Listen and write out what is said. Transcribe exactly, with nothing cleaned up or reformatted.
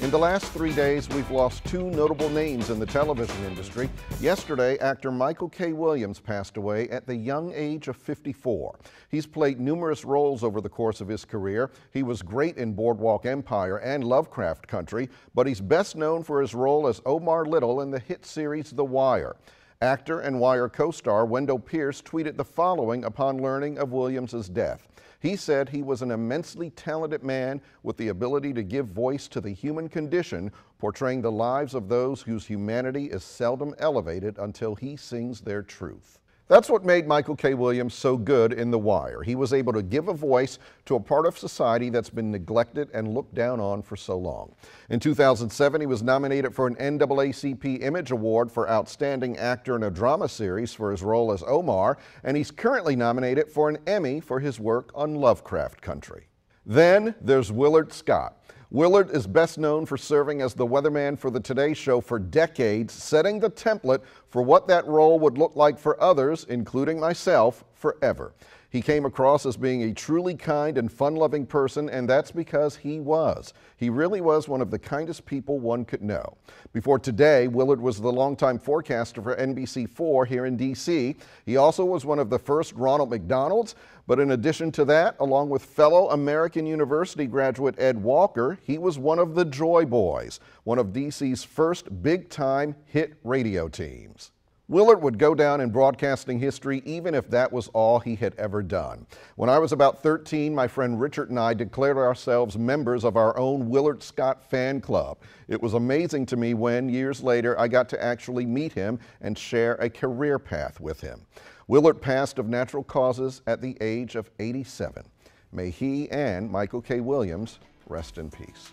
In the last three days, we've lost two notable names in the television industry. Yesterday, actor Michael K. Williams passed away at the young age of fifty-four. He's played numerous roles over the course of his career. He was great in Boardwalk Empire and Lovecraft Country, but he's best known for his role as Omar Little in the hit series The Wire. Actor and Wire co-star Wendell Pierce tweeted the following upon learning of Williams's death. He said he was an immensely talented man with the ability to give voice to the human condition, portraying the lives of those whose humanity is seldom elevated until he sings their truth. That's what made Michael K. Williams so good in The Wire. He was able to give a voice to a part of society that's been neglected and looked down on for so long. In two thousand seven, he was nominated for an N double A C P Image Award for Outstanding Actor in a Drama Series for his role as Omar, and he's currently nominated for an Emmy for his work on Lovecraft Country. Then there's Willard Scott. Willard is best known for serving as the weatherman for The Today Show for decades, setting the template for what that role would look like for others, including myself, forever. He came across as being a truly kind and fun-loving person, and that's because he was. He really was one of the kindest people one could know. Before Today, Willard was the longtime forecaster for N B C four here in D C He also was one of the first Ronald McDonalds, but in addition to that, along with fellow American University graduate Ed Walker, he was one of the Joy Boys, one of D C's first big-time hit radio teams. Willard would go down in broadcasting history even if that was all he had ever done. When I was about thirteen, my friend Richard and I declared ourselves members of our own Willard Scott fan club. It was amazing to me when, years later, I got to actually meet him and share a career path with him. Willard passed of natural causes at the age of eighty-seven. May he and Michael K. Williams rest in peace.